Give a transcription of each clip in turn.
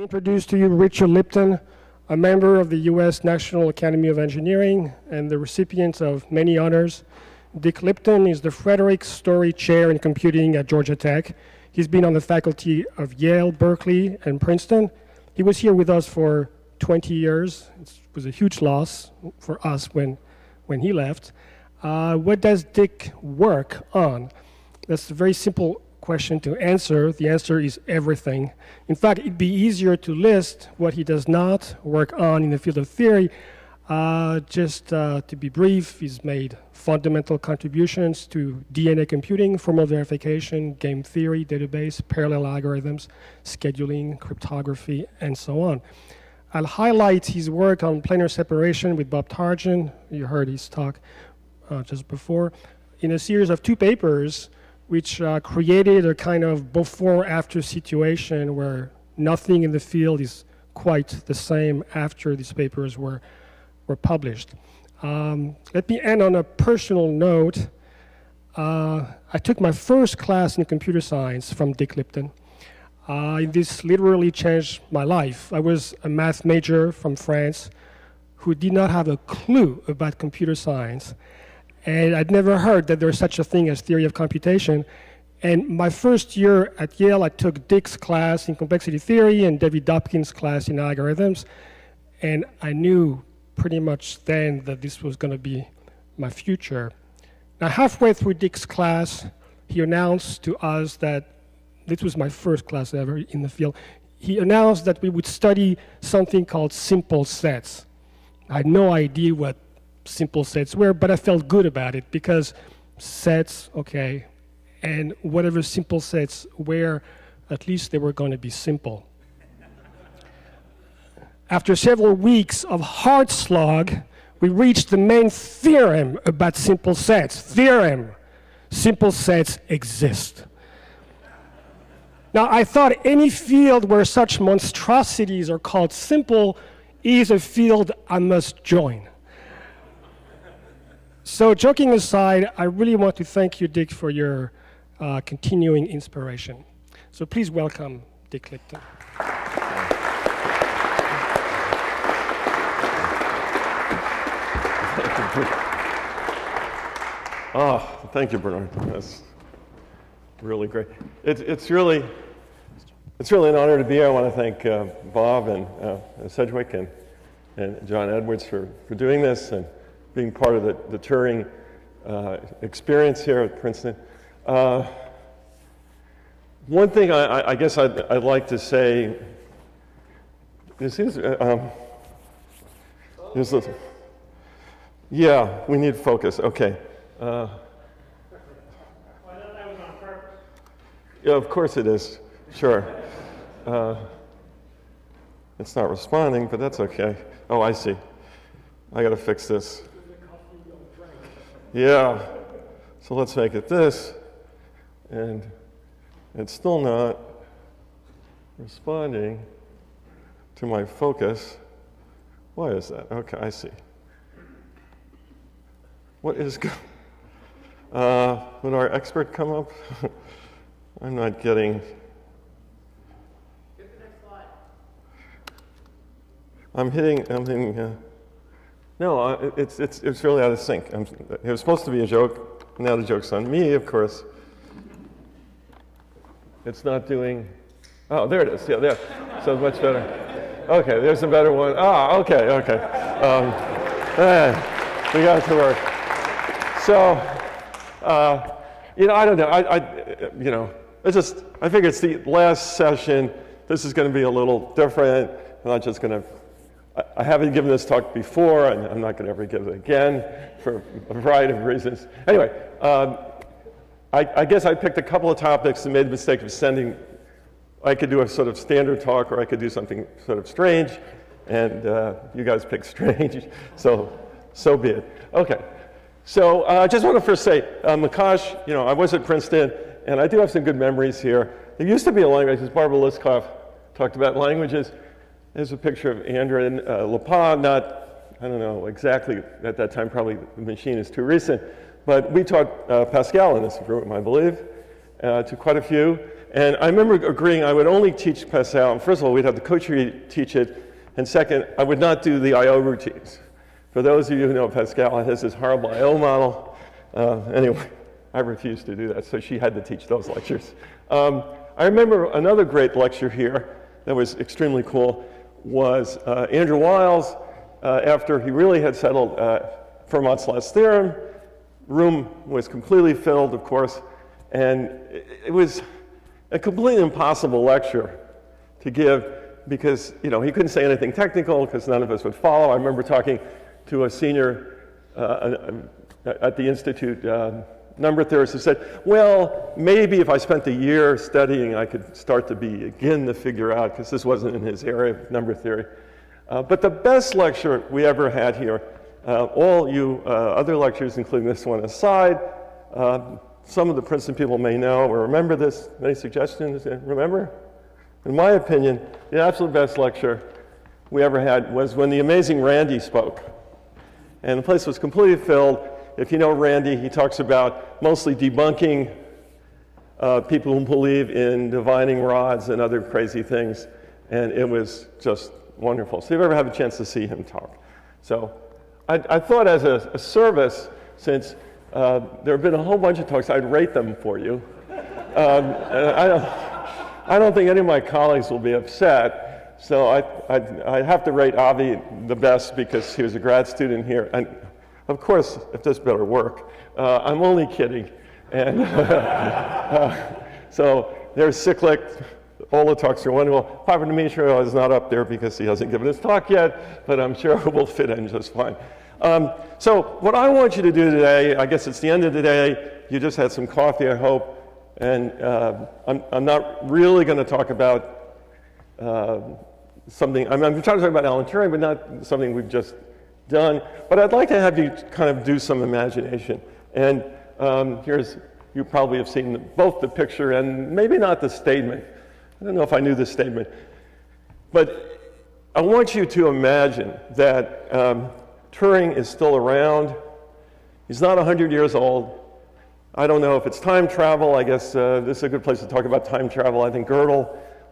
Introduce to you Richard Lipton, a member of the U.S. National Academy of Engineering and the recipient of many honors. Dick Lipton is the Frederick Story Chair in Computing at Georgia Tech. He's been on the faculty of Yale, Berkeley, and Princeton. He was here with us for 20 years. It was a huge loss for us when he left. What does Dick work on? That's a very simple question to answer. The answer is everything. In fact, it'd be easier to list what he does not work on in the field of theory. To be brief, he's made fundamental contributions to DNA computing, formal verification, game theory, database, parallel algorithms, scheduling, cryptography, and so on. I'll highlight his work on planar separation with Bob Tarjan. You heard his talk just before, in a series of two papers which created a kind of before-after situation where nothing in the field is quite the same after these papers were published. Let me end on a personal note. I took my first class in computer science from Dick Lipton. This literally changed my life. I was a math major from France who did not have a clue about computer science. And I'd never heard that there was such a thing as theory of computation. And my first year at Yale, I took Dick's class in complexity theory and David Dobkin's class in algorithms. And I knew pretty much then that this was going to be my future. Now, halfway through Dick's class, he announced to us that this was my first class ever in the field. He announced that we would study something called simple sets. I had no idea what simple sets were, but I felt good about it because sets, okay, and whatever simple sets were, at least they were going to be simple. After several weeks of hard slog, we reached the main theorem about simple sets. Theorem: simple sets exist. Now, I thought any field where such monstrosities are called simple is a field I must join. So joking aside, I really want to thank you, Dick, for your continuing inspiration. So please welcome Dick Lipton. Oh, thank you, Bernard. That's really great. It's really an honor to be here. I want to thank Bob and Sedgwick and John Edwards for doing this and being part of the Turing experience here at Princeton. One thing I guess I'd like to say, yeah, we need focus, okay. Well, that was on purpose. Yeah, of course it is, sure. It's not responding, but that's okay. Oh, I see. I got to fix this. Yeah, so let's make it this, and it's still not responding to my focus. Why is that? Okay, I see. What is going on? Would our expert come up? I'm not getting. Get the next slide. I'm hitting no, it's really out of sync. It was supposed to be a joke. Now the joke's on me, of course. It's not doing. Oh, there it is. Yeah, there. So much better. Okay, there's a better one. Ah, okay, okay. We got it to work. So, you know, I don't know. You know, it's just. I figure it's the last session. This is going to be a little different. I'm not just going to. I haven't given this talk before, and I'm not going to ever give it again for a variety of reasons. Anyway, I guess I picked a couple of topics and made the mistake of sending. I could do a sort of standard talk, or I could do something sort of strange, and you guys picked strange, so be it. Okay, so I just want to first say, Makash, you know, I was at Princeton, and I do have some good memories here. There used to be a language, as Barbara Liskov talked about languages. There's a picture of Andrew and Lepa, not, I don't know exactly at that time, probably the machine is too recent, but we taught Pascal in this room, I believe, to quite a few. And I remember agreeing I would only teach Pascal. And first of all, we'd have the coterie teach it. And second, I would not do the I.O. routines. For those of you who know Pascal, has this horrible I.O. model. Anyway, I refused to do that, so she had to teach those lectures. I remember another great lecture here that was extremely cool was Andrew Wiles, after he really had settled Fermat's last theorem. Room was completely filled, of course, and it was a completely impossible lecture to give because, you know, he couldn't say anything technical because none of us would follow. I remember talking to a senior at the Institute, number theorist, who said, well, maybe if I spent a year studying, I could start to begin to figure out, because this wasn't in his area of number theory. But the best lecture we ever had here, all you other lectures, including this one aside, some of the Princeton people may know or remember this. Any suggestions? Remember? In my opinion, the absolute best lecture we ever had was when the amazing Randy spoke. And the place was completely filled. If you know Randy, he talks about mostly debunking people who believe in divining rods and other crazy things. And it was just wonderful. So if you ever have a chance to see him talk. So I thought as a service, since there have been a whole bunch of talks. I'd rate them for you. I don't think any of my colleagues will be upset. So I have to rate Avi the best because he was a grad student here. And of course, if this better work, I'm only kidding. And so there's cyclic. All the talks are wonderful. Papadimitriou is not up there because he hasn't given his talk yet, but I'm sure it will fit in just fine. So what I want you to do today, I guess it's the end of the day. You just had some coffee, I hope. And I'm not really going to talk about something. I'm trying to talk about Alan Turing, but not something we've just done. But I'd like to have you kind of do some imagination. And here's, you probably have seen both the picture and maybe not the statement. I don't know if I knew this statement. But I want you to imagine that Turing is still around. He's not 100 years old. I don't know if it's time travel. I guess this is a good place to talk about time travel. I think Gödel,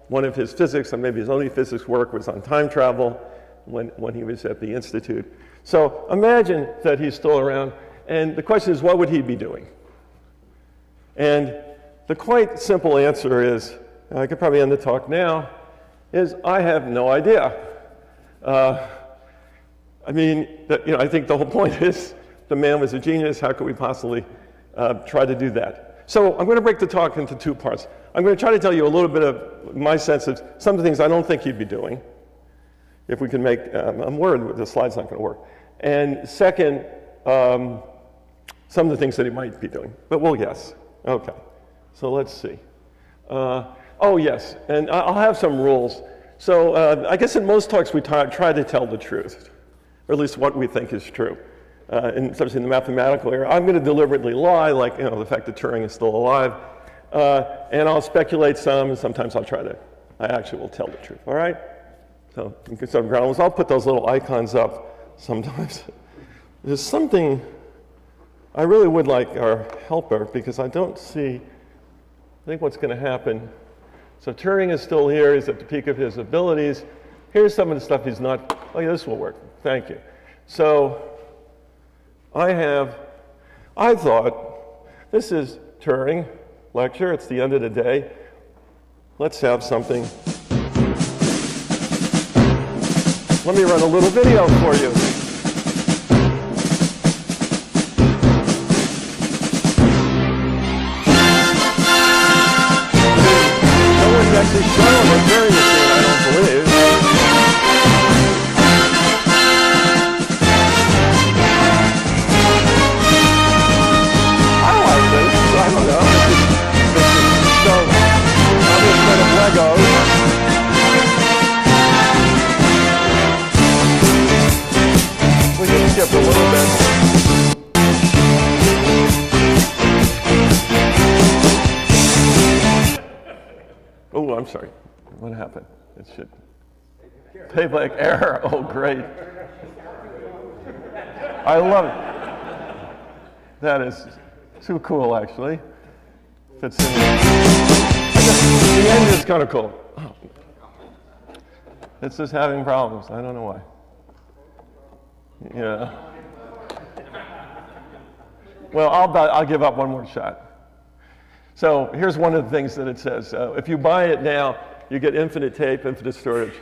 one of his physics, and maybe his only physics work, was on time travel when he was at the Institute. So imagine that he's still around. And the question is, what would he be doing? And the quite simple answer is, I could probably end the talk now, is I have no idea. I mean, you know, I think the whole point is the man was a genius. How could we possibly try to do that? So I'm going to break the talk into two parts. I'm going to try to tell you a little bit of my sense of some of the things I don't think you'd be doing, if we can make I'm worried the slide's not going to work. And second, some of the things that he might be doing. But we'll guess. OK. So let's see. Oh, yes. And I'll have some rules. So I guess in most talks, we try to tell the truth, or at least what we think is true, especially in the mathematical area. I'm going to deliberately lie, like, you know, the fact that Turing is still alive. And I'll speculate some, and sometimes I'll try to, I actually will tell the truth, all right? So you can start ground rules. I'll put those little icons up sometimes. There's something I really would like our helper, because I don't see, I think what's going to happen. So Turing is still here. He's at the peak of his abilities. Here's some of the stuff he's not, oh, yeah, this will work. Thank you. So I thought, this is Turing lecture. It's the end of the day. Let's have something. Let me run a little video for you. No one's actually showing what Turing is doing, I don't believe. We can skip a little bit. Oh, I'm sorry. What happened? It should playback error. Oh, great. I love it. That is too cool, actually. Fits in. the end is kind of cold. Oh. It's just having problems. I don't know why. Yeah. Well, I'll give up one more shot. So here's one of the things that it says. If you buy it now, you get infinite tape, infinite storage,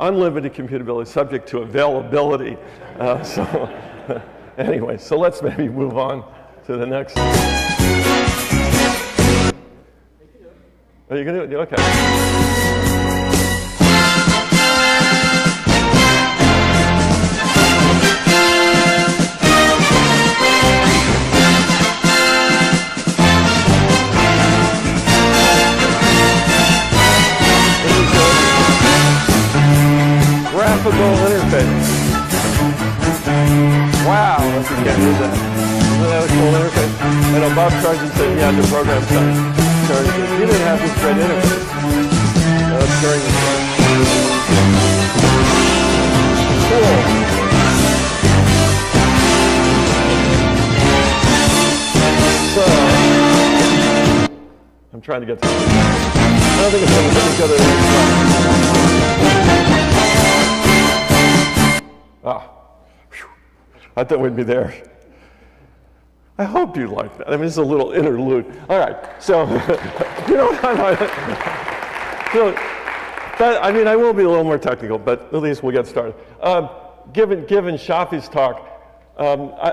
unlimited computability, subject to availability. Anyway, so let's maybe move on to the next. Are you going to do it? Okay. Interface. Wow, let's just get rid of that. Isn't that a cool interface? And Bob Tarjan said he had to program something. He didn't have this great interface. That's during the show. Cool. So, I'm trying to get to this. I don't think it's going to fit together. Ah, whew. I thought we'd be there. I hope you like that. I mean, it's a little interlude. All right, so you know what I mean, I will be a little more technical, but at least we'll get started. Given Shafi's talk,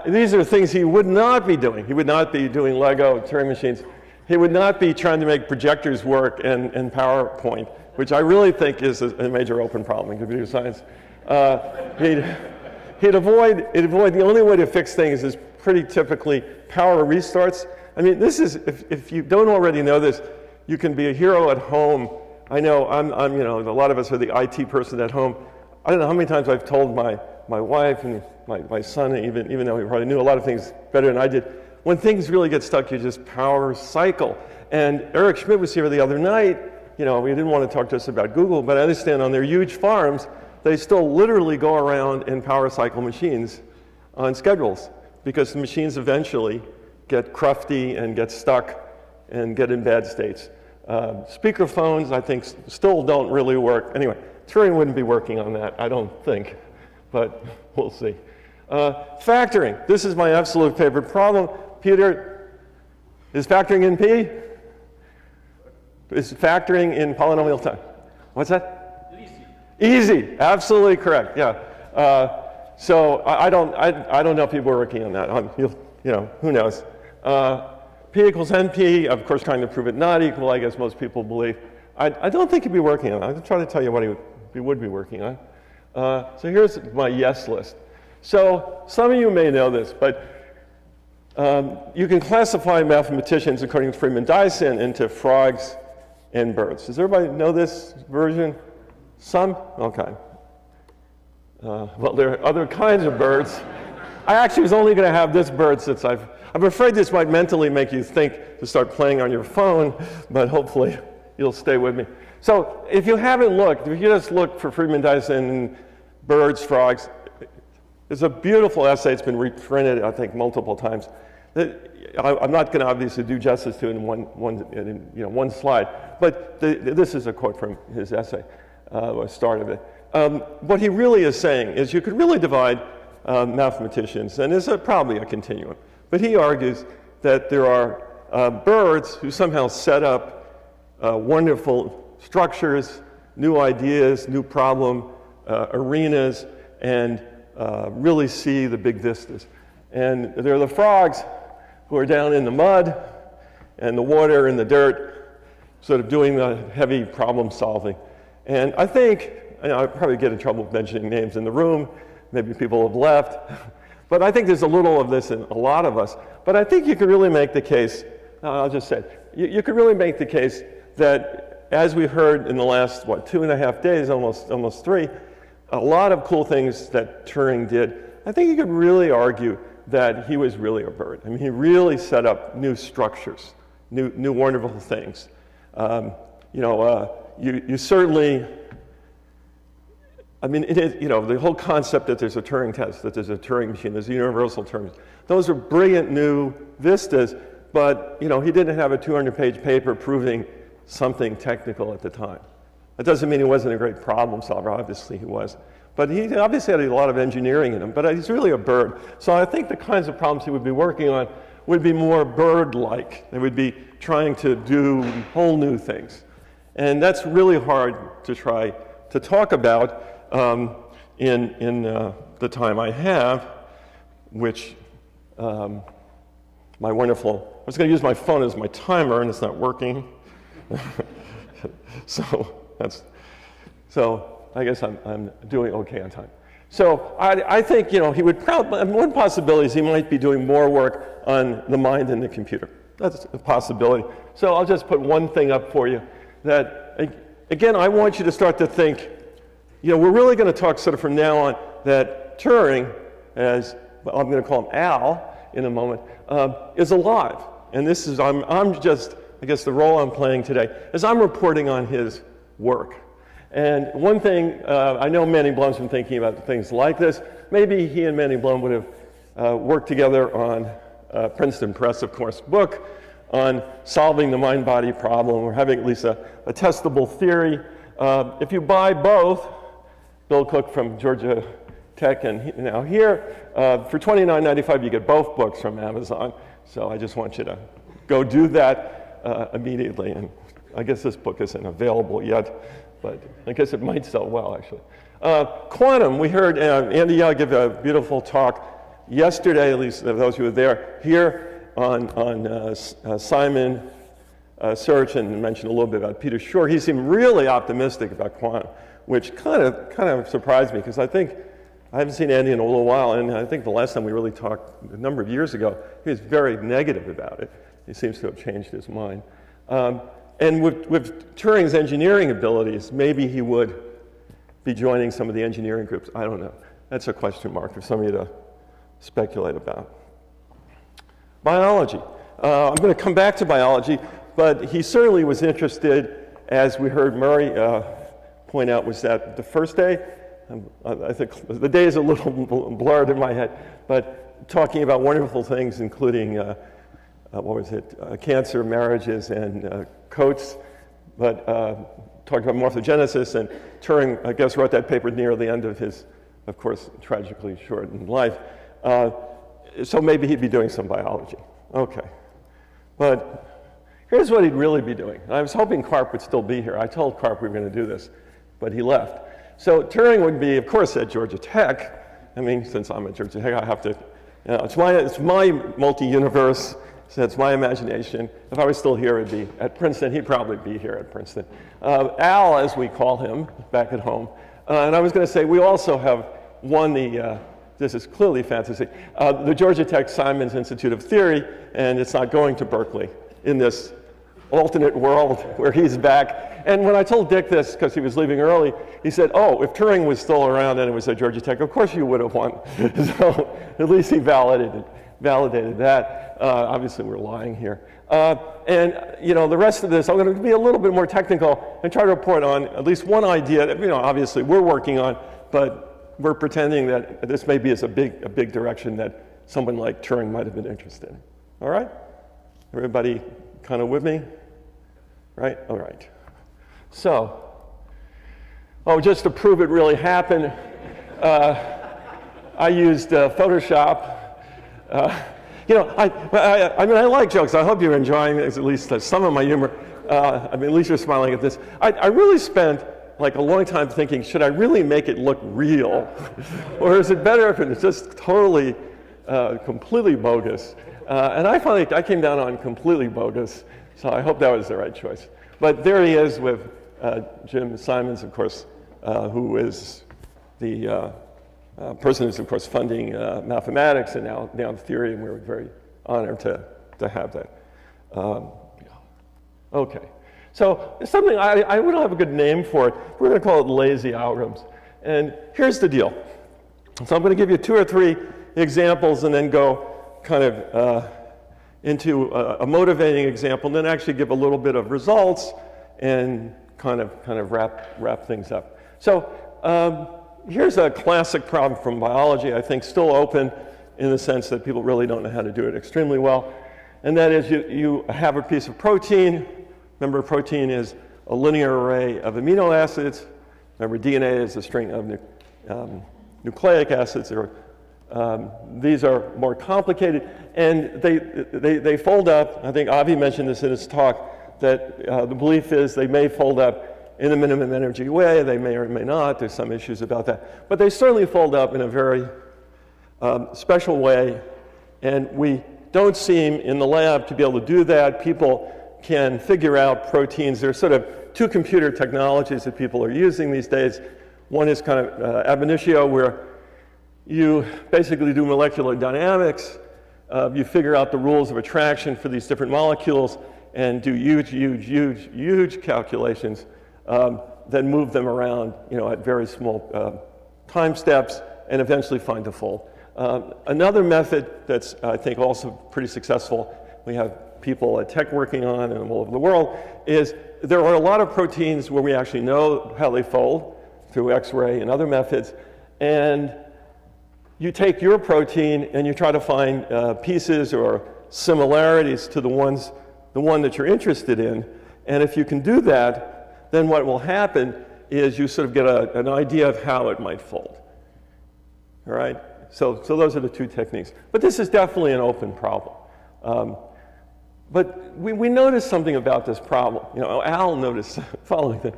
these are things he would not be doing. He would not be doing Lego, Turing machines. He would not be trying to make projectors work in PowerPoint, which I really think is a major open problem in computer science. He'd avoid the only way to fix things is pretty typically power restarts. I mean, this is, if you don't already know this, you can be a hero at home. I know I'm you know, a lot of us are the IT person at home. I don't know how many times I've told my wife and my son, even though he probably knew a lot of things better than I did, when things really get stuck, you just power cycle. And Eric Schmidt was here the other night. You know, he didn't want to talk to us about Google, but I understand on their huge farms, they still literally go around and power cycle machines on schedules because the machines eventually get crufty and get stuck and get in bad states. Speaker phones, I think, still don't really work. Anyway, Turing wouldn't be working on that, I don't think, but we'll see. Factoring. This is my absolute favorite problem. Peter, is factoring in P? Is factoring in polynomial time? What's that? Easy, absolutely correct. Yeah. So I don't know if people are working on that. You know, who knows? P equals NP. Of course, trying to prove it not equal. I guess most people believe. I don't think he'd be working on that. I'm trying to tell you what he would be working on. So here's my yes list. So some of you may know this, but you can classify mathematicians according to Freeman Dyson into frogs and birds. Does everybody know this version? Some? Okay. Well, there are other kinds of birds. I actually was only going to have this bird since I'm afraid this might mentally make you think to start playing on your phone, but hopefully you'll stay with me. So if you haven't looked, if you just look for Freeman Dyson, birds, frogs, it's a beautiful essay. It's been reprinted, I think, multiple times. I'm not going to obviously do justice to it in one slide, but this is a quote from his essay. Start of it. What he really is saying is you could really divide mathematicians, and it's probably a continuum. But he argues that there are birds who somehow set up wonderful structures, new ideas, new problem arenas, and really see the big vistas. And there are the frogs who are down in the mud and the water and the dirt, sort of doing the heavy problem solving. And I think, you know, I probably get in trouble mentioning names in the room. Maybe people have left. But I think there's a little of this in a lot of us. But I think you could really make the case, I'll just say, you could really make the case that as we heard in the last, what, 2.5 days, almost 3, a lot of cool things that Turing did, I think you could really argue that he was really a bird. I mean, he really set up new structures, new wonderful things. You know, you certainly, I mean, it is, you know, the whole concept that there's a Turing test, that there's a Turing machine, there's universal terms. Those are brilliant new vistas, but, you know, he didn't have a 200-page paper proving something technical at the time. That doesn't mean he wasn't a great problem solver. Obviously, he was. But he obviously had a lot of engineering in him. But he's really a bird. So I think the kinds of problems he would be working on would be more bird-like. They would be trying to do whole new things. And that's really hard to try to talk about in the time I have, which my wonderful, I was going to use my phone as my timer, and it's not working. So I guess I'm doing OK on time. So I think he would probably, one possibility is he might be doing more work on the mind and the computer. That's a possibility. So I'll just put one thing up for you that, again, I want you to start to think, we're really going to talk sort of from now on that Turing, as well, I'm going to call him Al in a moment, is alive. And this is, I'm just, I guess the role I'm playing today is I'm reporting on his work. And one thing, I know Manny Blum's been thinking about things like this. Maybe he and Manny Blum would have worked together on Princeton Press, of course, book on solving the mind-body problem or having at least a testable theory. If you buy both, Bill Cook from Georgia Tech and now here, for $29.95 you get both books from Amazon. So I just want you to go do that immediately. And I guess this book isn't available yet, but I guess it might sell well, actually. Quantum, we heard Andy Yao give a beautiful talk yesterday, at least those who were there, here on Simon Search, and mentioned a little bit about Peter Shor. He seemed really optimistic about quantum, which kind of surprised me, because I think I haven't seen Andy in a little while, and I think the last time we really talked a number of years ago, he was very negative about it. He seems to have changed his mind. And with Turing's engineering abilities, maybe he would be joining some of the engineering groups. I don't know. That's a question mark for some of you to speculate about. Biology. I'm going to come back to biology, but he certainly was interested, as we heard Murray point out, was that the first day? I think the day is a little blurred in my head, but talking about wonderful things, including what was it? Cancer, marriages, and coats, but talking about morphogenesis, and Turing, I guess, wrote that paper near the end of his, of course, tragically shortened life. So maybe he'd be doing some biology. Okay. But here's what he'd really be doing. I was hoping Karp would still be here. I told Karp we were going to do this, but he left. So Turing would be, of course, at Georgia Tech. I mean, since I'm at Georgia Tech, I have to, it's my multi-universe. So that's my imagination. If I was still here, it'd be at Princeton. He'd probably be here at Princeton. Al, as we call him, back at home. And I was going to say, we also have won the, this is clearly fantasy, the Georgia Tech Simons Institute of Theory, and it's not going to Berkeley in this alternate world where he's back. And when I told Dick this, because he was leaving early, he said, oh, if Turing was still around and it was at Georgia Tech, of course you would have won. So at least he validated that. Obviously, we're lying here. And the rest of this, I'm going to be a little bit more technical and try to report on at least one idea that obviously we're working on, but we're pretending that this maybe is a big direction that someone like Turing might have been interested in. All right? Everybody kind of with me? Right? All right. So, oh, just to prove it really happened, I used Photoshop. I like jokes. I hope you're enjoying at least some of my humor. I mean, at least you're smiling at this. I really spent like a long time thinking, should I really make it look real? Or is it better if it's just totally, completely bogus? And I finally, I came down on completely bogus. So I hope that was the right choice. But there he is with Jim Simons, of course, who is the person who's, of course, funding mathematics and now the theory, and we're very honored to have that. OK. So it's something I wouldn't have a good name for it. We're going to call it lazy algorithms. And here's the deal. So I'm going to give you two or three examples and then go kind of into a motivating example, and then actually give a little bit of results and kind of wrap things up. So here's a classic problem from biology, I think still open in the sense that people really don't know how to do it extremely well. And that is you have a piece of protein Remember, protein is a linear array of amino acids. Remember, DNA is a string of nucleic acids. These are more complicated, and they fold up. I think Avi mentioned this in his talk, that the belief is they may fold up in a minimum energy way. They may or may not. There's some issues about that. But they certainly fold up in a very special way, and we don't seem in the lab to be able to do that. People can figure out proteins. There's sort of two computer technologies that people are using these days. One is kind of ab initio, where you basically do molecular dynamics. You figure out the rules of attraction for these different molecules and do huge calculations, then move them around, at very small time steps, and eventually find a fold. Another method that's, I think, also pretty successful, we have people at Tech working on and all over the world, is there are a lot of proteins where we actually know how they fold through X-ray and other methods. And you take your protein and you try to find pieces or similarities to the one that you're interested in. And if you can do that, then what will happen is you sort of get an idea of how it might fold. All right? So those are the two techniques. But this is definitely an open problem. But we noticed something about this problem. Al noticed following that.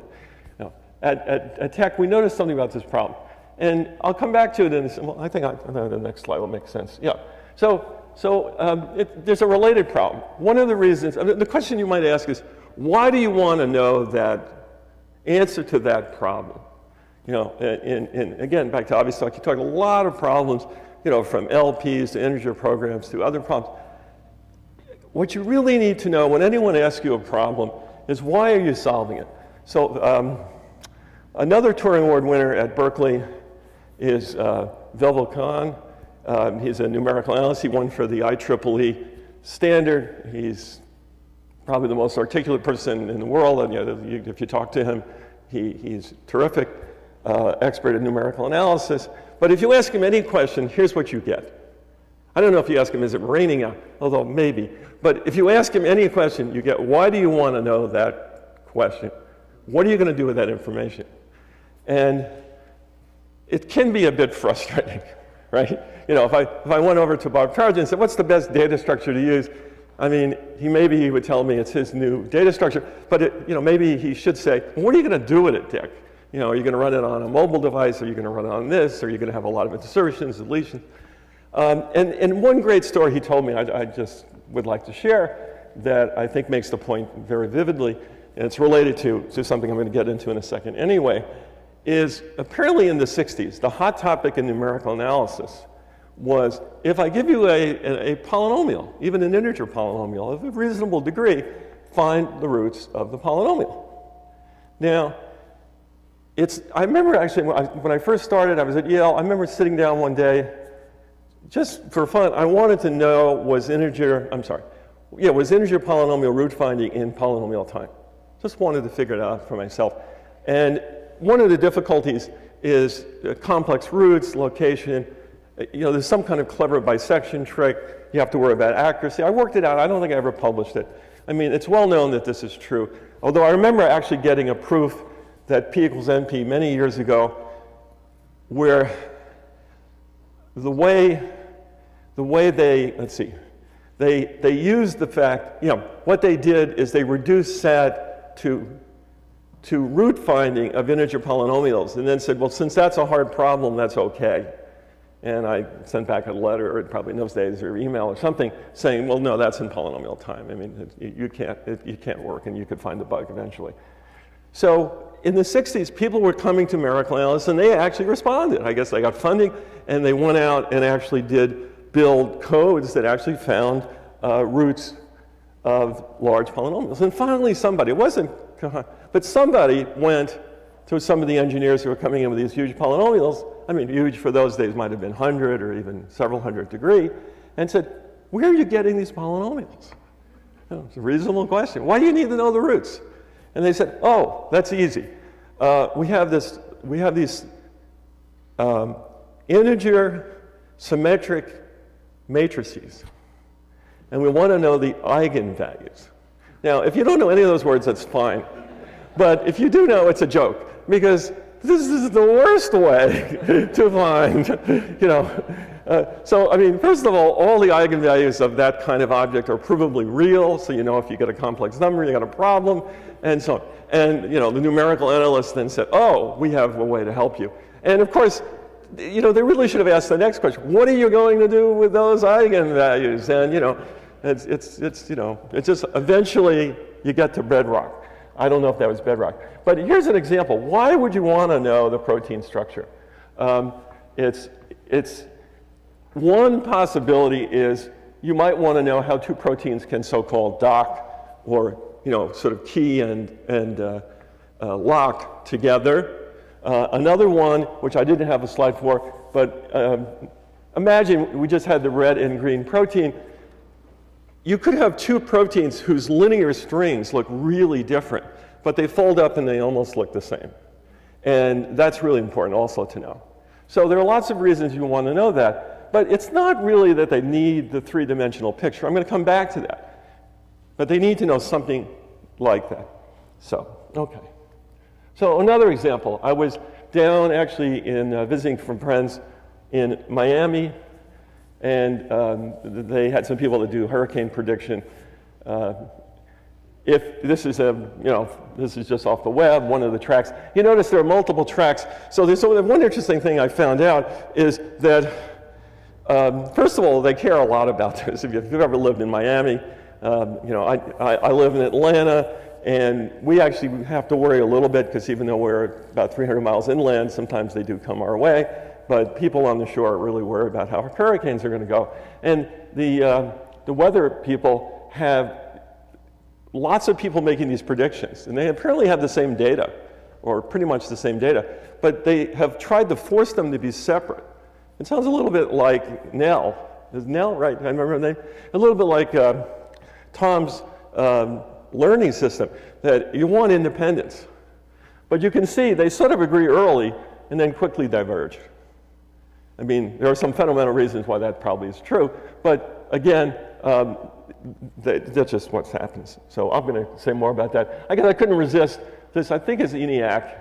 At Tech, we noticed something about this problem. And I'll come back to it in I think the next slide will make sense. Yeah. So there's a related problem. One of the reasons, the question you might ask is, why do you want to know that answer to that problem? And again, back to Avi's talk, you talk a lot of problems, from LPs to integer programs to other problems. What you really need to know when anyone asks you a problem is, why are you solving it? So another Turing Award winner at Berkeley is Velvel Kahn. He's a numerical analyst. He won for the IEEE standard. He's probably the most articulate person in the world. And if you talk to him, he's terrific, expert in numerical analysis. But if you ask him any question, here's what you get. I don't know if you ask him, is it raining out? Although maybe. But if you ask him any question, you get, why do you want to know that question? What are you going to do with that information? And it can be a bit frustrating, right? If I went over to Bob Tarjan and said, what's the best data structure to use? I mean, maybe he would tell me it's his new data structure, but maybe he should say, what are you going to do with it, Dick? Are you going to run it on a mobile device? Are you going to run it on this? Are you going to have a lot of insertions, deletions? And one great story he told me, I just would like to share, that I think makes the point very vividly, and it's related to something I'm going to get into in a second anyway, is apparently in the 60s, the hot topic in numerical analysis was, if I give you a polynomial, even an integer polynomial, of a reasonable degree, find the roots of the polynomial. Now, I remember actually, when I first started, I was at Yale. I remember sitting down one day, just for fun, I wanted to know, was integer polynomial root finding in polynomial time? Just wanted to figure it out for myself. And one of the difficulties is complex roots, location. There's some kind of clever bisection trick. You have to worry about accuracy. I worked it out. I don't think I ever published it. I mean, it's well known that this is true. Although I remember actually getting a proof that P equals NP many years ago, where the way they, let's see, they used the fact, what they did is they reduced SAT to root finding of integer polynomials, and then said, well, since that's a hard problem, that's okay. And I sent back a letter, or probably in those days, or email or something, saying, well, no, that's in polynomial time. I mean, you can't work, and you could find the bug eventually. So in the 60s, people were coming to numerical analysis, and they actually responded. I guess they got funding, and they went out and actually did build codes that actually found roots of large polynomials. And finally, somebody, it wasn't Kahn, but somebody went to some of the engineers who were coming in with these huge polynomials. I mean, huge for those days might have been 100 or even several hundred degree, and said, where are you getting these polynomials? It's a reasonable question. Why do you need to know the roots? And they said, oh, that's easy. We have these integer symmetric matrices, and we want to know the eigenvalues. Now, if you don't know any of those words, that's fine. But if you do know, it's a joke, because this is the worst way to find, you know. So, I mean, first of all the eigenvalues of that kind of object are provably real. So you know if you get a complex number, you got a problem, and so on. And, you know, the numerical analyst then said, oh, we have a way to help you. And of course, you know, they really should have asked the next question. What are you going to do with those eigenvalues? And, you know, you know, it's just eventually you get to bedrock. I don't know if that was bedrock. But here's an example. Why would you want to know the protein structure? One possibility is you might want to know how two proteins can so-called dock, or, you know, sort of key and lock together. Another one, which I didn't have a slide for, but imagine we just had the red and green protein. You could have two proteins whose linear strings look really different, but they fold up and they almost look the same. And that's really important also to know. So there are lots of reasons you want to know that, but it's not really that they need the three-dimensional picture. I'm going to come back to that. But they need to know something like that. So, okay. So another example, I was down actually in visiting from friends in Miami, and they had some people that do hurricane prediction. If this is this is just off the web, one of the tracks. You notice there are multiple tracks. So there's one interesting thing I found out is that, first of all, they care a lot about this. If you've ever lived in Miami, you know, I live in Atlanta. And we actually have to worry a little bit, because even though we're about 300 miles inland, sometimes they do come our way. But people on the shore really worry about how hurricanes are going to go. And the weather people have lots of people making these predictions. And they apparently have the same data, or pretty much the same data. But they have tried to force them to be separate. It sounds a little bit like Nell. Is Nell right? I remember her name. A little bit like Tom's learning system, that you want independence. But you can see they sort of agree early and then quickly diverge. I mean, there are some fundamental reasons why that probably is true, but again, that's just what happens. So I'm going to say more about that. Again, I couldn't resist this. I think it's ENIAC,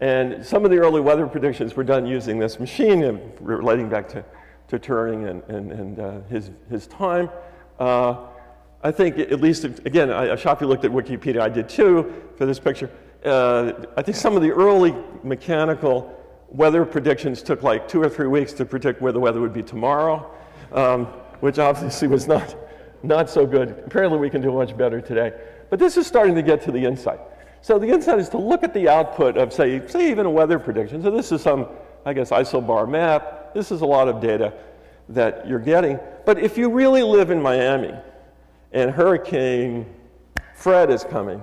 and some of the early weather predictions were done using this machine, and relating back to Turing and his time. I think, at least, again, Shafi looked at Wikipedia. I did too for this picture. I think some of the early mechanical weather predictions took like 2 or 3 weeks to predict where the weather would be tomorrow, which obviously was not so good. Apparently, we can do much better today. But this is starting to get to the insight. So the insight is to look at the output of, say even a weather prediction. So this is some, I guess, isobar map. This is a lot of data that you're getting. But if you really live in Miami, and Hurricane Fred is coming,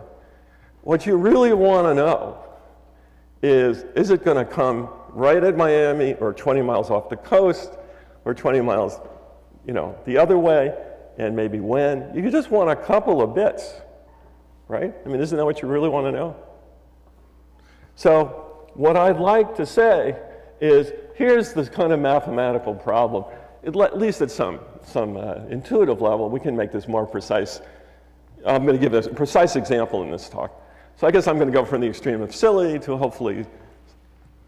what you really want to know is it going to come right at Miami, or 20 miles off the coast, or 20 miles, you know, the other way, and maybe when? You just want a couple of bits, right? I mean, isn't that what you really want to know? So what I'd like to say is, here's this kind of mathematical problem. At least at some intuitive level, we can make this more precise. I'm going to give a precise example in this talk. So I guess I'm going to go from the extreme of silly to hopefully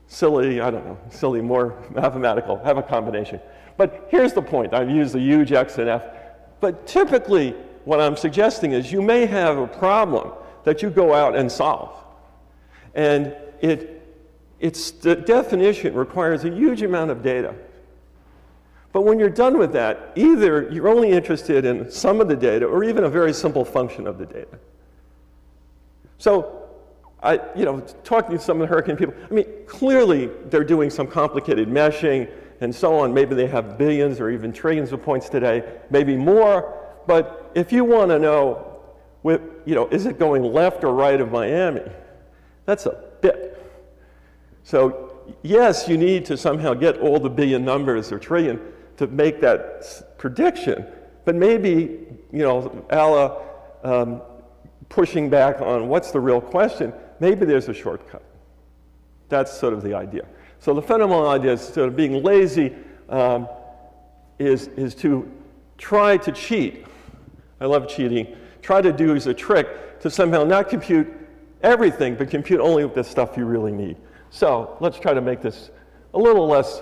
silly, I don't know, silly, more mathematical, have a combination. But here's the point. I've used the huge X and F. But typically, what I'm suggesting is you may have a problem that you go out and solve. And its definition requires a huge amount of data. But when you're done with that, either you're only interested in some of the data, or even a very simple function of the data. So, you know, talking to some of the hurricane people, I mean, clearly they're doing some complicated meshing and so on. Maybe they have billions or even trillions of points today, maybe more. But if you want to know, you know, is it going left or right of Miami? That's a bit. So, yes, you need to somehow get all the billion numbers or trillion to make that prediction, but maybe, you know, pushing back on what's the real question, maybe there's a shortcut. That's sort of the idea. So the fundamental idea is sort of being lazy is to try to cheat. I love cheating. try to do is a trick to somehow not compute everything, but compute only the stuff you really need. So let's try to make this a little less.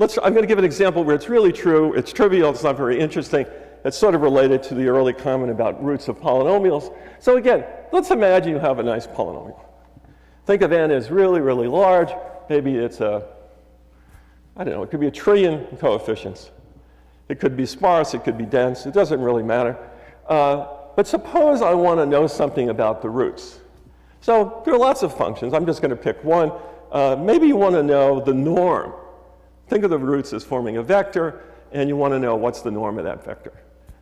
I'm going to give an example where it's really true. It's trivial. It's not very interesting. It's sort of related to the early comment about roots of polynomials. So again, let's imagine you have a nice polynomial. Think of n as really, really large. Maybe it's a, I don't know, it could be a trillion coefficients. It could be sparse. It could be dense. It doesn't really matter. But suppose I want to know something about the roots. So there are lots of functions. I'm just going to pick one. Maybe you want to know the norm. Think of the roots as forming a vector, and you want to know what's the norm of that vector.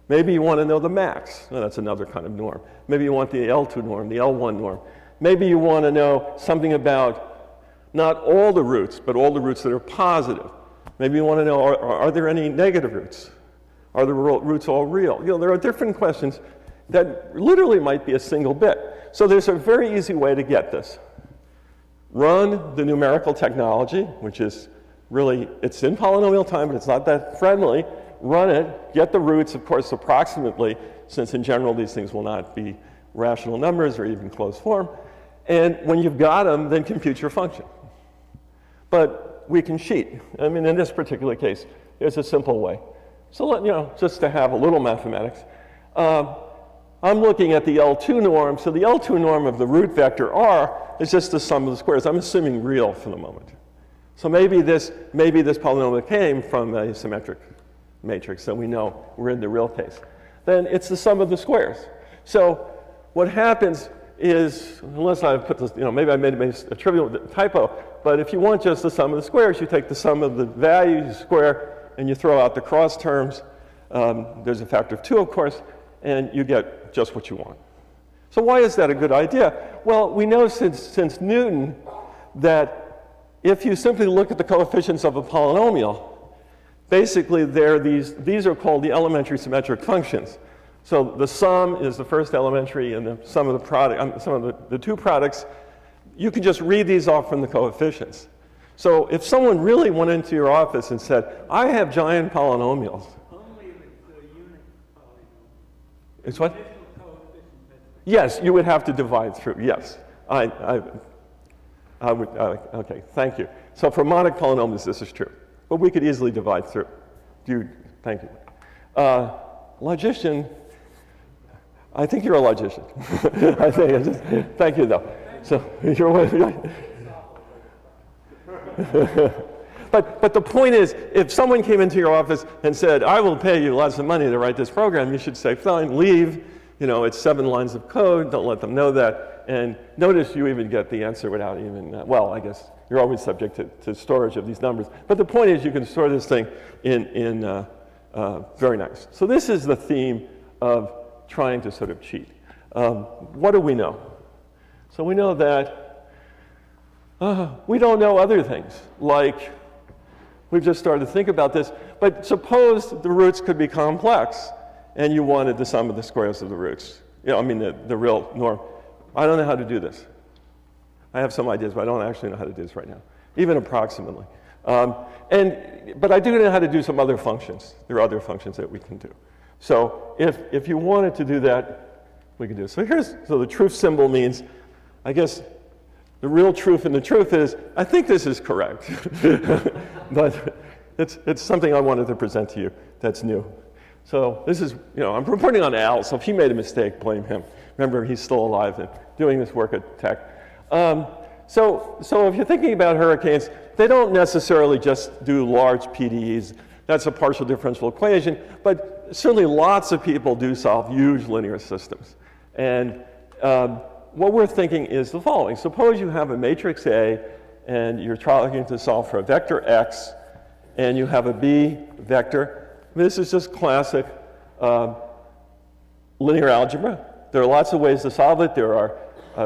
Maybe you want to know the max. Well, that's another kind of norm. Maybe you want the L2 norm, the L1 norm. Maybe you want to know something about not all the roots, but all the roots that are positive. Maybe you want to know, are there any negative roots? Are the roots all real? You know, there are different questions that literally might be a single bit. So there's a very easy way to get this. Run the numerical technology, which is really, it's in polynomial time, but it's not that friendly. Run it, get the roots, of course, approximately, since in general these things will not be rational numbers or even closed form. And when you've got them, then compute your function. But we can cheat. I mean, in this particular case, there's a simple way. So let, you know, just to have a little mathematics, I'm looking at the L2 norm. So the L2 norm of the root vector R is just the sum of the squares. I'm assuming real for the moment. So maybe this polynomial came from a symmetric matrix, and we know we're in the real case. Then it's the sum of the squares. So what happens is, unless I put this, you know, maybe I made a trivial typo, but if you want just the sum of the squares, you take the sum of the values, square, and you throw out the cross terms. There's a factor of 2, of course, and you get just what you want. So why is that a good idea? Well, we know since Newton that if you simply look at the coefficients of a polynomial, basically these are called the elementary symmetric functions. So the sum is the first elementary, and the sum of the product, sum of the two products. You can just read these off from the coefficients. So if someone really went into your office and said, I have giant polynomials. Only if it's a unit polynomial. It's what? Yes, you would have to divide through, yes. OK, thank you. So for monic polynomials, this is true. But we could easily divide through. Thank you. Logician, I think you're a logician. I think I just, thank you, though. So you're but the point is, if someone came into your office and said, I will pay you lots of money to write this program, you should say, fine, leave. You know, it's 7 lines of code. Don't let them know that. And notice you even get the answer without even, well, I guess you're always subject to storage of these numbers. But the point is you can store this thing in very nice. So this is the theme of trying to sort of cheat. What do we know? So we know that we don't know other things. Like, we've just started to think about this. But suppose the roots could be complex, and you wanted the sum of the squares of the roots. You know, I mean, the real norm. I don't know how to do this. I have some ideas, but I don't actually know how to do this right now, even approximately. But I do know how to do some other functions. There are other functions that we can do. So if you wanted to do that, we can do it. So the truth symbol means, I guess, the real truth, and the truth is, I think this is correct. But it's something I wanted to present to you that's new. So this is, you know, I'm reporting on Al, so if he made a mistake, blame him. Remember, he's still alive and doing this work at Tech. So if you're thinking about hurricanes, they don't necessarily just do large PDEs. That's a partial differential equation. But certainly lots of people do solve huge linear systems. And what we're thinking is the following. Suppose you have a matrix A, and you're trying to solve for a vector X, and you have a B vector. This is just classic linear algebra. There are lots of ways to solve it. There are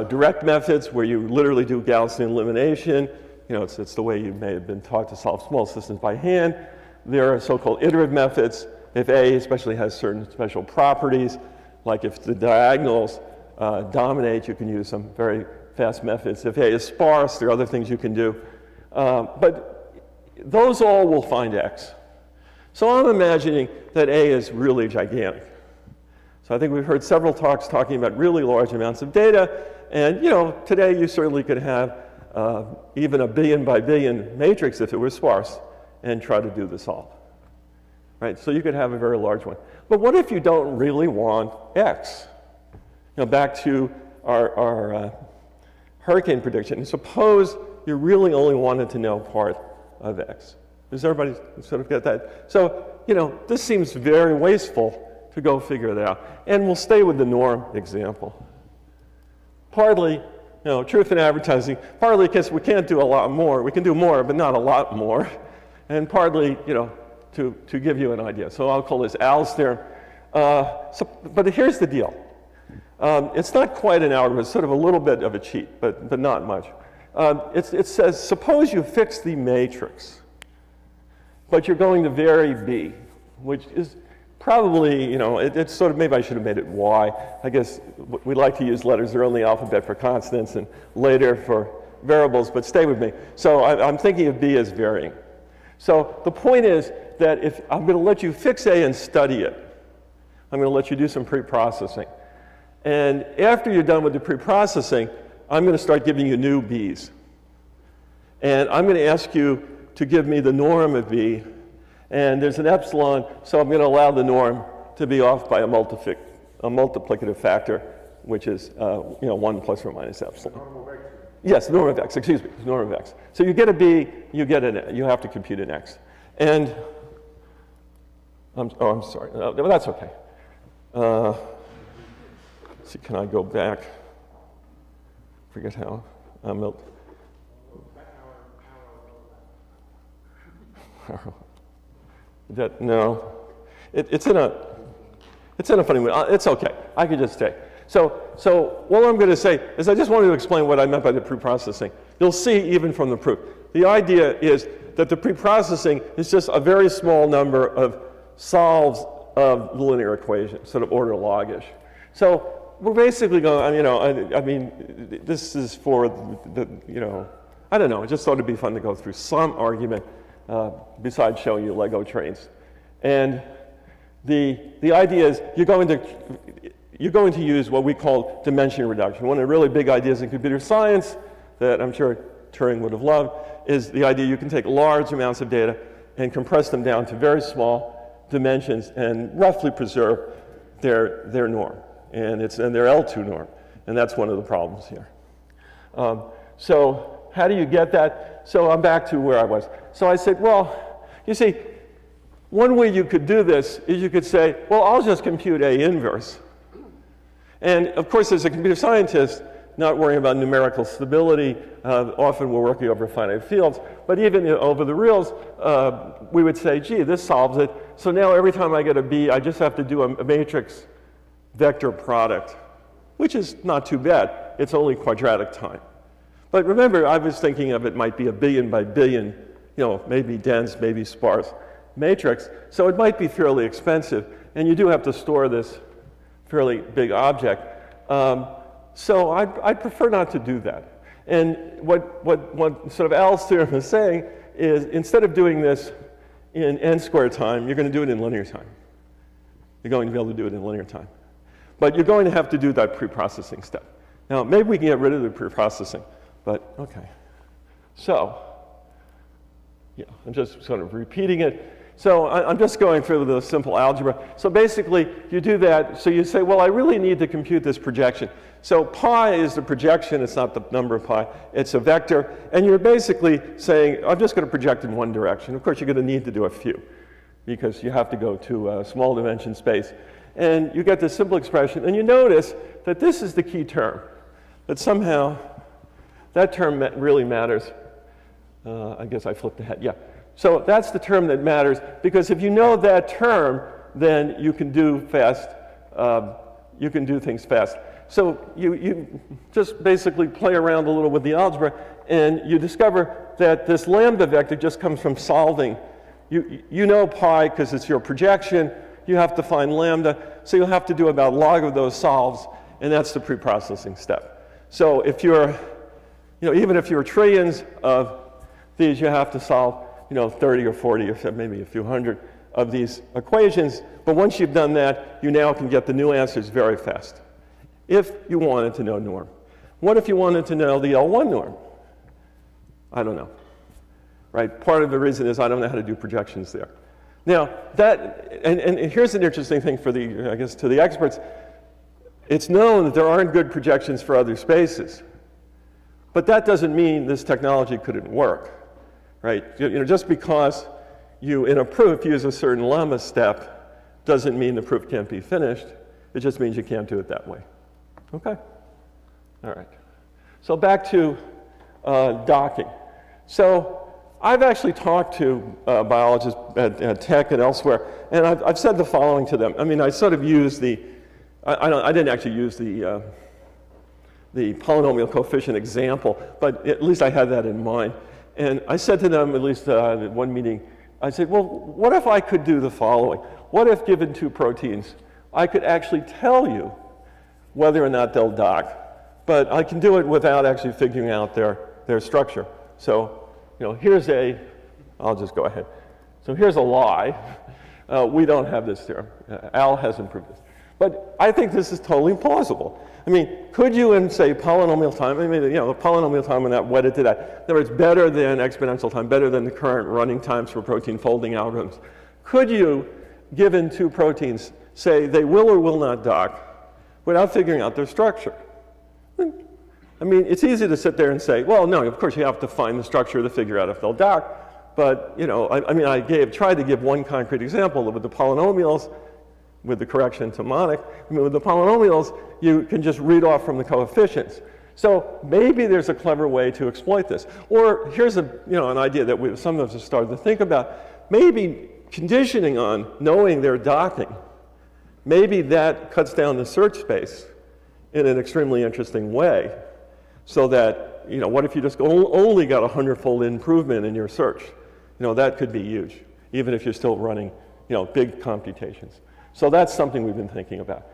direct methods where you literally do Gaussian elimination. You know, it's the way you may have been taught to solve small systems by hand. There are so-called iterative methods. If A especially has certain special properties, like if the diagonals dominate, you can use some very fast methods. If A is sparse, there are other things you can do. But those all will find X. So I'm imagining that A is really gigantic. So I think we've heard several talks talking about really large amounts of data. And you know, today you certainly could have even a billion by billion matrix if it was sparse and try to do the solve. Right? So you could have a very large one. But what if you don't really want X? You know, back to our hurricane prediction. Suppose you really only wanted to know part of X. Does everybody sort of get that? So, you know, this seems very wasteful to go figure that out. And we'll stay with the norm example. Partly, you know, truth in advertising, partly because we can't do a lot more. We can do more, but not a lot more. And partly, you know, to give you an idea. So I'll call this Al's theorem. But here's the deal. It's not quite an algorithm. It's sort of a little bit of a cheat, but not much. It says, suppose you fix the matrix, but you're going to vary B, which is probably, you know, it's sort of, maybe I should have made it Y. I guess we like to use letters that are in the alphabet for constants and later for variables, but stay with me. So I'm thinking of B as varying. So the point is that if I'm going to let you fix A and study it, I'm going to let you do some pre-processing. And after you're done with the pre-processing, I'm going to start giving you new B's. And I'm going to ask you to give me the norm of B. And there's an epsilon, so I'm going to allow the norm to be off by a multiplicative factor, which is 1 plus or minus epsilon. The norm of X. Yes, the norm of X. Excuse me, the norm of X. So you get a B, you get an, you have to compute an X. And I'm sorry. No, that's okay. Let's see, can I go back? Forget how. No, it's in a funny way. It's okay. I could just stay. So what I'm going to say is I just wanted to explain what I meant by the preprocessing. You'll see even from the proof. The idea is that the preprocessing is just a very small number of solves of the linear equation, sort of order log-ish. So we're basically going, you know, I mean, this is for the, you know, I don't know. I just thought it'd be fun to go through some argument besides showing you Lego trains. And the idea is you're going to use what we call dimension reduction. One of the really big ideas in computer science that I'm sure Turing would have loved is the idea you can take large amounts of data and compress them down to very small dimensions and roughly preserve their norm. And it's in their L2 norm. And that's one of the problems here. So how do you get that? So I'm back to where I was. So I said, well, you see, one way you could do this is you could say, well, I'll just compute A inverse. And of course, as a computer scientist, not worrying about numerical stability, often we're working over finite fields. But even over the reals, we would say, gee, this solves it. So now every time I get a B, I just have to do a matrix vector product, which is not too bad. It's only quadratic time. But remember, I was thinking of it might be a billion by billion, you know, maybe dense, maybe sparse matrix. So it might be fairly expensive. And you do have to store this fairly big object. So I prefer not to do that. And what sort of Al's theorem is saying is instead of doing this in n squared time, you're going to do it in linear time. You're going to be able to do it in linear time. But you're going to have to do that pre-processing step. Now, maybe we can get rid of the pre-processing, but OK. So yeah, I'm just sort of repeating it. So I'm just going through the simple algebra. So basically, you do that. So you say, well, I really need to compute this projection. So pi is the projection. It's not the number of pi. It's a vector. And you're basically saying, I'm just going to project in one direction. Of course, you're going to need to do a few, because you have to go to a small dimension space. And you get this simple expression. And you notice that this is the key term, that somehow that term really matters. I guess I flipped ahead. Yeah. So that's the term that matters. Because if you know that term, then you can do fast. You can do things fast. So you just basically play around a little with the algebra. And you discover that this lambda vector just comes from solving. You know pi because it's your projection. You have to find lambda. So you'll have to do about log of those solves. And that's the preprocessing step. So if you're, you know, even if you're trillions of these, you have to solve, you know, 30 or 40 or maybe a few hundred of these equations. But once you've done that, you now can get the new answers very fast. If you wanted to know norm. What if you wanted to know the L1 norm? I don't know. Right? Part of the reason is I don't know how to do projections there. Now, that, and here's an interesting thing for the, I guess, to the experts. It's known that there aren't good projections for other spaces. But that doesn't mean this technology couldn't work, right? You know, just because you, in a proof, use a certain lemma step doesn't mean the proof can't be finished. It just means you can't do it that way. Okay? All right. So back to docking. So I've actually talked to biologists at Tech and elsewhere, and I've said the following to them. I mean, I sort of used the, I didn't actually use the polynomial coefficient example, but at least I had that in mind. And I said to them, at least at one meeting, I said, well, what if I could do the following? What if, given two proteins, I could actually tell you whether or not they'll dock? But I can do it without actually figuring out their structure. So, you know, here's a, I'll just go ahead. So here's a lie. We don't have this theorem. Al hasn't proved this. But I think this is totally plausible. I mean, could you in, say, polynomial time, I mean, you know, the polynomial time and that wedded to that. In other words, better than exponential time, better than the current running times for protein folding algorithms. Could you, given two proteins, say they will or will not dock without figuring out their structure? I mean, it's easy to sit there and say, well, no, of course you have to find the structure to figure out if they'll dock. But, you know, I mean, I tried to give one concrete example with the polynomials, with the correction to monic. I mean, with the polynomials, you can just read off from the coefficients. So maybe there's a clever way to exploit this. Or here's a, you know, an idea that we, some of us have started to think about. Maybe conditioning on knowing they're docking, maybe that cuts down the search space in an extremely interesting way. So that, you know, what if you just only got a 100-fold improvement in your search? You know, that could be huge, even if you're still running, you know, big computations. So that's something we've been thinking about.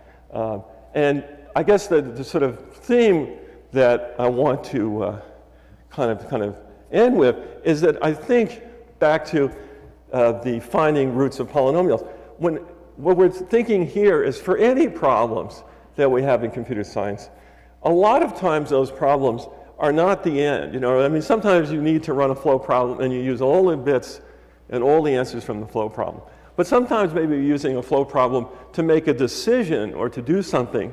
And I guess the sort of theme that I want to kind of end with is that I think back to the finding roots of polynomials. When, what we're thinking here is for any problems that we have in computer science, a lot of times those problems are not the end. You know, I mean, sometimes you need to run a flow problem and you use all the bits and all the answers from the flow problem. But sometimes maybe you're using a flow problem to make a decision or to do something,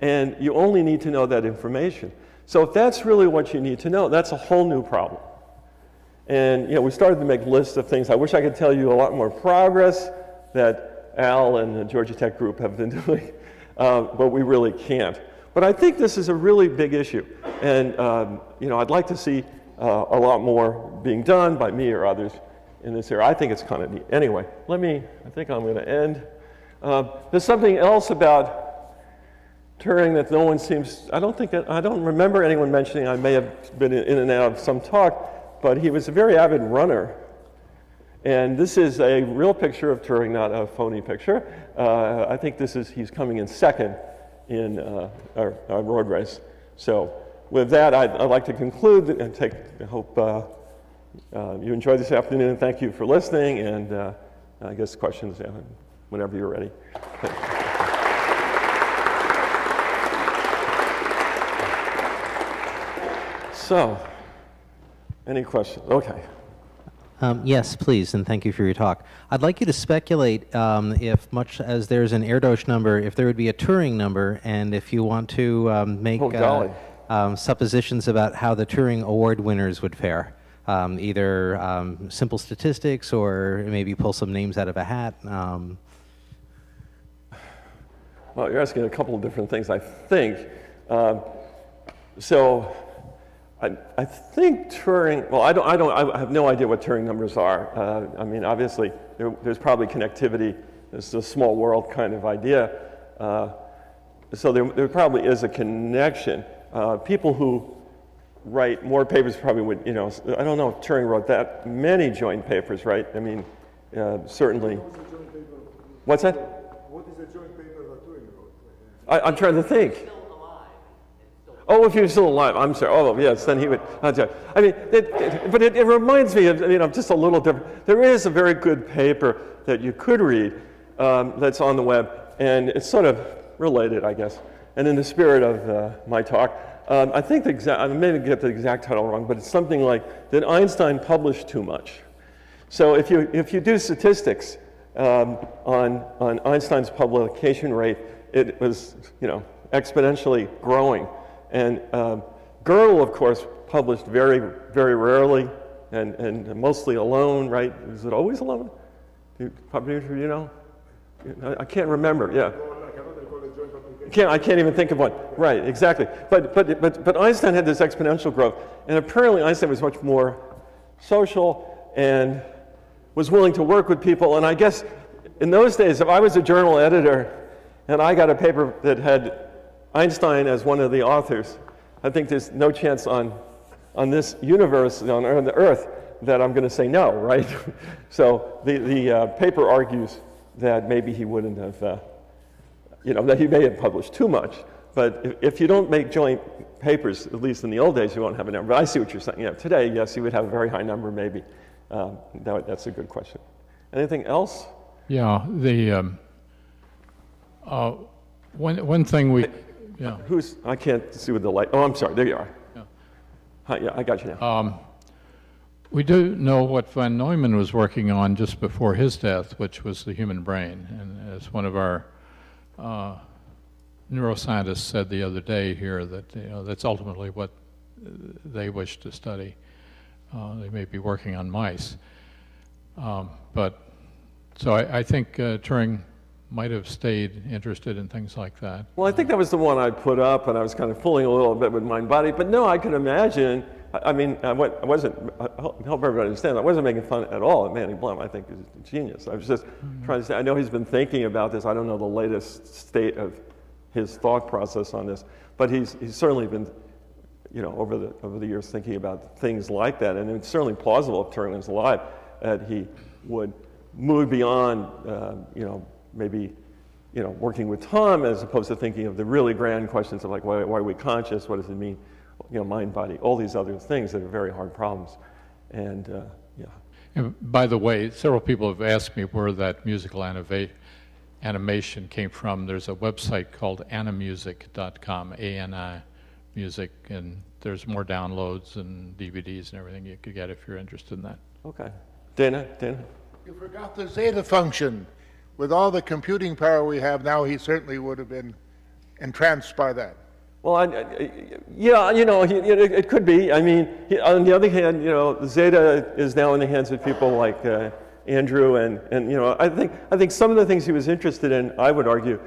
and you only need to know that information. So if that's really what you need to know, that's a whole new problem. And, you know, we started to make lists of things. I wish I could tell you a lot more progress that Al and the Georgia Tech group have been doing, but we really can't. But I think this is a really big issue. And, you know, I'd like to see a lot more being done by me or others in this area. I think it's kind of neat. Anyway, let me, I think I'm going to end. There's something else about Turing that no one seems, I don't remember anyone mentioning. I may have been in and out of some talk, but he was a very avid runner. And this is a real picture of Turing, not a phony picture. I think this is, he's coming in second in our road race. So with that, I'd like to conclude and take, I hope you enjoyed this afternoon. Thank you for listening, and I guess questions, Alan, whenever you're ready. So, any questions? Okay. Yes, please, and thank you for your talk. I'd like you to speculate if, much as there's an Erdős number, if there would be a Turing number, and if you want to make suppositions about how the Turing Award winners would fare, either simple statistics or maybe pull some names out of a hat. Well, you're asking a couple of different things, I think. So, I think Turing, well, I have no idea what Turing numbers are. I mean, obviously, there's probably connectivity. It's a small world kind of idea. So there probably is a connection. People who write more papers probably would, you know, I don't know if Turing wrote that many joint papers, right? I mean, certainly. What's that? What is a joint paper that Turing wrote? I'm trying to think. Oh, if he was still alive, I'm sorry. Oh, yes, then he would. I mean, it reminds me of, just a little different. There is a very good paper that you could read that's on the web, and it's sort of related, I guess. And in the spirit of my talk, I think the exact, I may get the exact title wrong, but it's something like, did Einstein publish too much? So if you do statistics on Einstein's publication rate, it was, exponentially growing. And Gödel, of course, published very, very rarely and mostly alone, right? Is it always alone? Do you know? I can't remember, yeah. I can't even think of one. Right, exactly. But Einstein had this exponential growth, and apparently Einstein was much more social and was willing to work with people. And I guess in those days, if I was a journal editor and I got a paper that had Einstein as one of the authors, I think there's no chance on this universe, on the Earth, that I'm going to say no, right? So the paper argues that maybe he wouldn't have, that he may have published too much. But if you don't make joint papers, at least in the old days, you won't have a number. But I see what you're saying. Yeah, today, yes, you would have a very high number, maybe. That's a good question. Anything else? Yeah. The one thing we. Yeah. Who's? I can't see with the light. Oh, I'm sorry. There you are. Yeah. Hi, yeah, I got you now. We do know what von Neumann was working on just before his death, which was the human brain. And as one of our neuroscientists said the other day here, that that's ultimately what they wish to study. They may be working on mice. So I think Turing might have stayed interested in things like that. Well, I think that was the one I put up, and I was kind of fooling a little bit with mind-body. But no, I could imagine. I mean, I wasn't, help everybody understand, I wasn't making fun at all of Manny Blum. I think he's a genius. I was just trying to say, I know he's been thinking about this. I don't know the latest state of his thought process on this, but he's certainly been, over the years thinking about things like that. And it's certainly plausible if Turing was alive that he would move beyond, maybe, working with time as opposed to thinking of the really grand questions of like, why are we conscious? What does it mean? Mind, body, all these other things that are very hard problems. And yeah. And by the way, several people have asked me where that musical animation came from. There's a website called animusic.com, A-N-I music, and there's more downloads and DVDs and everything you could get if you're interested in that. Okay. Dana? You forgot the zeta function. With all the computing power we have now, he certainly would have been entranced by that. Well, yeah, it could be. I mean, on the other hand, zeta is now in the hands of people like Andrew, and I think some of the things he was interested in, I would argue,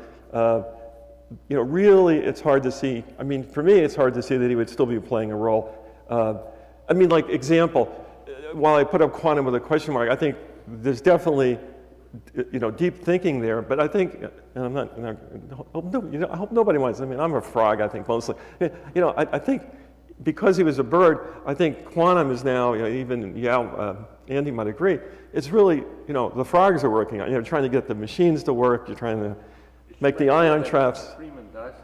really it's hard to see. I mean, for me, it's hard to see that he would still be playing a role. I mean, like example, while I put up quantum with a question mark, I think there's definitely deep thinking there, but I think, and I'm not, I hope nobody minds. I mean, I'm a frog, I think, mostly. I think because he was a bird, I think quantum is now, even Yao, Andy might agree, it's really, the frogs are working on, trying to get the machines to work, you're trying to make the ion traps. Freeman Dyson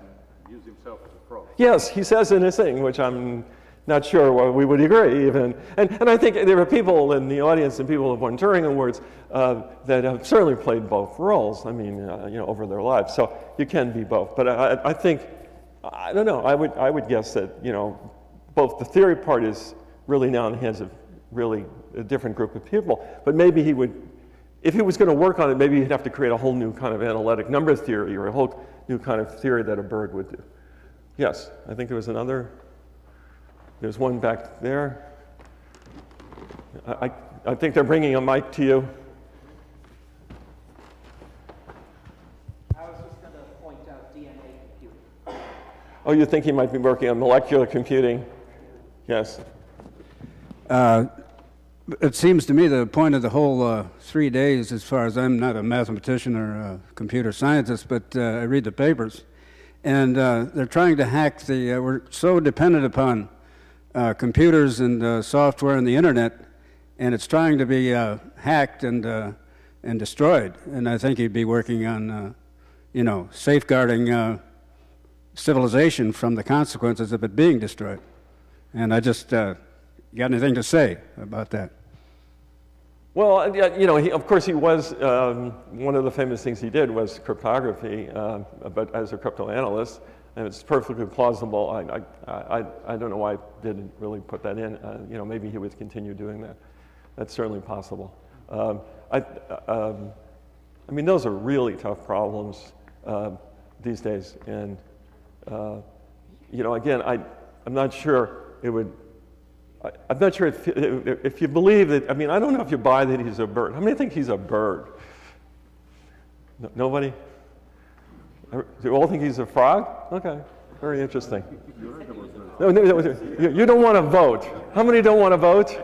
used himself as a frog. Yes, he says in his thing, which I'm not sure why we would agree even. And I think there are people in the audience and people who have won Turing Awards that have certainly played both roles, I mean, over their lives. So you can be both. But I think, I don't know, I would guess that, both the theory part is really now in the hands of really a different group of people. But maybe he would, if he was going to work on it, maybe he'd have to create a whole new kind of analytic number theory or a whole new kind of theory that a bird would do. Yes, I think there was another. There's one back there. I think they're bringing a mic to you. I was just going to point out DNA computing. Oh, you think he might be working on molecular computing? Yes. It seems to me the point of the whole 3 days, as far as I'm not a mathematician or a computer scientist, but I read the papers, and they're trying to hack the, we're so dependent upon computers and software and the internet, and it's trying to be hacked and destroyed. And I think he'd be working on, safeguarding civilization from the consequences of it being destroyed. And I just, you got anything to say about that? Well, you know, he, of course, he was, one of the famous things he did was cryptography, but as a cryptoanalyst, and it's perfectly plausible. I don't know why I didn't really put that in. You know, maybe he would continue doing that. That's certainly possible. I mean, those are really tough problems these days. And, you know, again, I'm not sure it would, I'm not sure if you believe that, I mean, I don't know if you buy that he's a bird. How many think he's a bird? No, nobody? Do you all think he's a frog? Okay, very interesting. No, you don't want to vote. How many don't want to vote?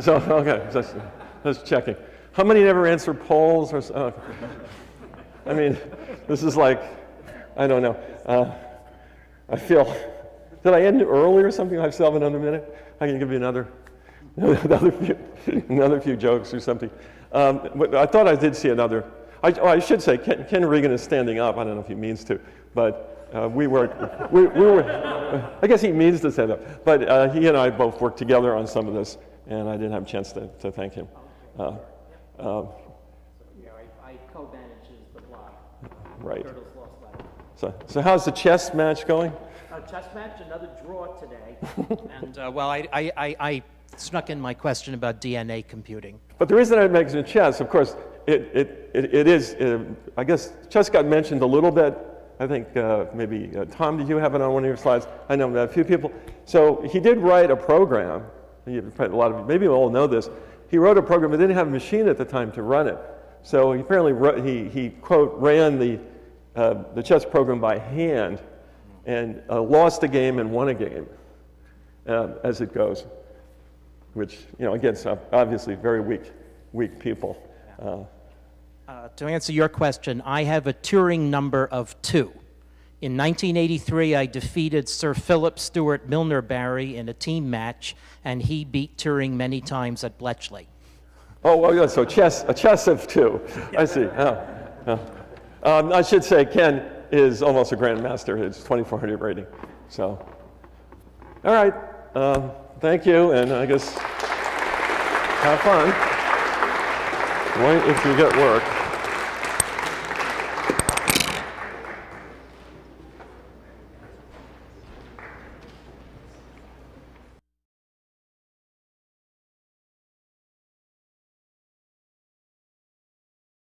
So, okay, just checking. How many never answer polls? Or, I mean, this is like, I don't know. I feel, did I end early or something? I still have another minute. I can give you another few jokes or something. But I thought I did see another. I should say Ken Regan is standing up. I don't know if he means to, but I guess he means to stand up. But he and I both worked together on some of this, and I didn't have a chance to thank him. Yeah, I co-managed the blog. Right. So how's the chess match going? Chess match, another draw today. And well, I snuck in my question about DNA computing. But the reason I mentioned chess, of course, it is, I guess chess got mentioned a little bit. I think maybe, Tom, did you have it on one of your slides? I know a few people. So he did write a program. A lot of, maybe we all know this. He wrote a program, but didn't have a machine at the time to run it. So he apparently wrote, he quote, ran the chess program by hand, and lost a game and won a game as it goes, which, you know, again, obviously very weak people. To answer your question, I have a Turing number of 2. In 1983, I defeated Sir Philip Stewart Milner Barry in a team match, and he beat Turing many times at Bletchley. Oh, well, yeah, so chess, a chess of 2. I see. I should say, Ken is almost a grandmaster. It's 2400 rating. So, all right. Thank you, and I guess have fun. Wait if you get work.